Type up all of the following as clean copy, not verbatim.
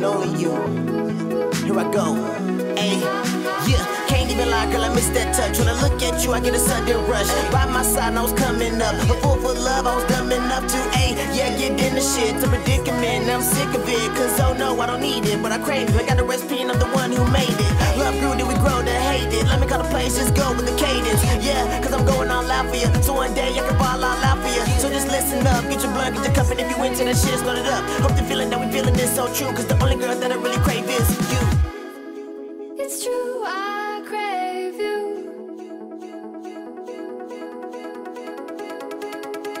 knowing you. Here I go. Ayy, yeah, can't even lie, girl, I miss that touch. When I look at you, I get a sudden rush. By my side, I was coming up. Before for love, I was dumb enough to, ayy, yeah, get in the shit. It's a predicament, I'm sick of it. Cause oh no, I don't need it, but I crave it. I got the recipe and I'm the one who made it. Love grew, then we grow to hate it. Let me call the place, just go with the cadence. Yeah, cause I'm going all out for you. So one day, I can ball all out for you. So just listen up, get your blood, get your cup, and if you into that shit, split it up. Hope the feeling that we feeling is so true. Cause the only girl that I really crave is you. It's true, I crave you.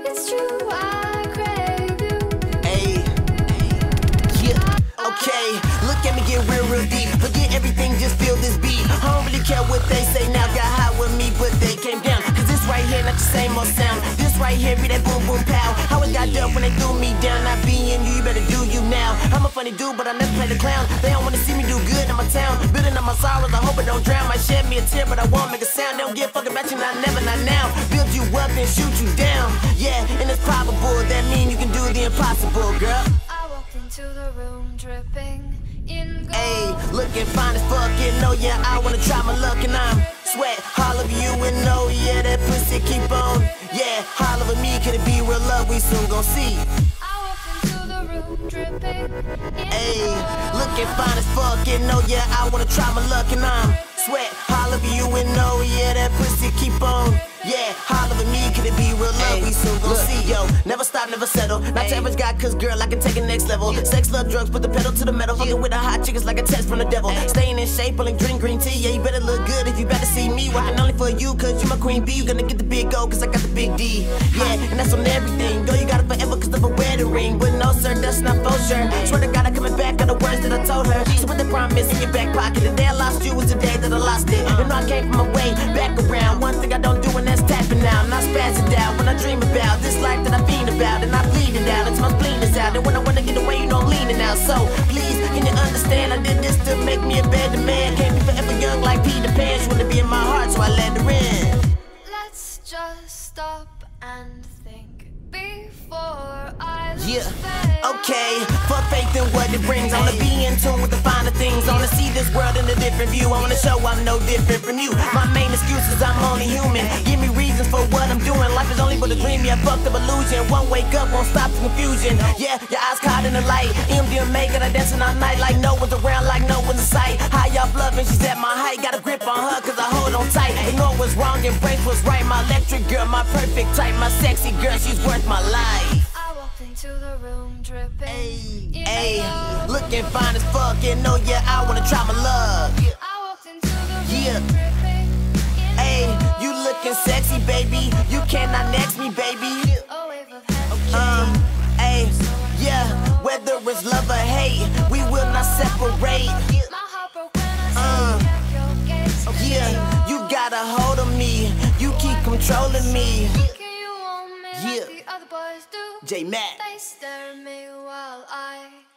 It's true, I crave you. Ayy, yeah, okay, look at me get real, real deep. Forget everything, just feel this beat. I don't really care what they say now. Got high with me, but they came down. Cause this right here, not the same old sound. This right here, be that boom, boom, pow. How it got done when they threw me down. I be in you, you better do you now. I'm a funny dude, but I never play the clown. They don't wanna see me do good in my town. Building up my sorrows, I hope it don't drown. Might shed me a tear, but I won't make a sound. They don't give a fuck about you, not never, not now. Build you up and shoot you down. Yeah, and it's probable. That mean you can do the impossible, girl. I walked into the room dripping. Ayy, looking fine as fuck, and oh yeah, I wanna try my luck, and I'm sweat, all of you, and oh yeah, that pussy keep on, yeah, all over me, could it be real love, we soon gon' see. I walked into the room dripping. Ayy, looking fine as fuck, and oh yeah, I wanna try my luck, and I'm sweat, all of you, and oh yeah, that pussy keep on. Yeah, holler at me, could it be real love? Ay, we soon gon' see, yo. Never stop, never settle. Not to average guy, cause girl, I can take it next level. Yeah. Sex, love, drugs, put the pedal to the metal. Yeah. Fucking with a hot chick is like a test from the devil. Ay. Staying in shape, only drink green tea. Yeah, you better look good if you better see me. Working only for you, cause you my queen bee. You gonna get the big O, cause I got the big D. Yeah, and that's on everything. Girl, you got it forever, cause of a wedding ring. But no, sir, that's not for sure. Swear to God, I'm coming back on the words that I told her. So with the promise in your back pocket, the day I lost you was the day that I lost it. And I came from my way back around. One thing I don't do, and that's tapping out, and I spaz it out. When I dream about this life that I fiend about, and I bleed it out until my spleen is out. And when I wanna get away, you don't leaning out. So please, can you understand? I did this to make me a better man. Can't be forever young like Peter Pan. She wanna be in my heart, so I let her in. Let's just stop and think before I lose faith. Okay, fuck faith and what it brings. I wanna be in tune with the finer things. I wanna see this world in a different view. I wanna show I'm no different from you. My main excuse is I'm only human. Give me reasons for what I'm doing. Life is only but a dream, yeah, fucked up illusion. Won't wake up, won't stop the confusion. Yeah, your eyes caught in the light. MDMA, got her dancing all night. Like no one's around, like no one's in sight. High off love and she's at my height. Got a grip on her cause I hold on tight. Ignore what's wrong, embrace what's right. My electric girl, my perfect type. My sexy girl, she's worth my life. Into the room dripping. Ayy, ayy, looking fine as fuck, and oh yeah, I wanna try my luck. I walked into the room dripping. Ayy, you looking sexy, baby. You cannot next me, baby. Ayy, yeah, whether it's love or hate, we will not separate. Yeah, you got a hold of me. You keep controlling me. Yeah. Jay Mack. They stare at me while I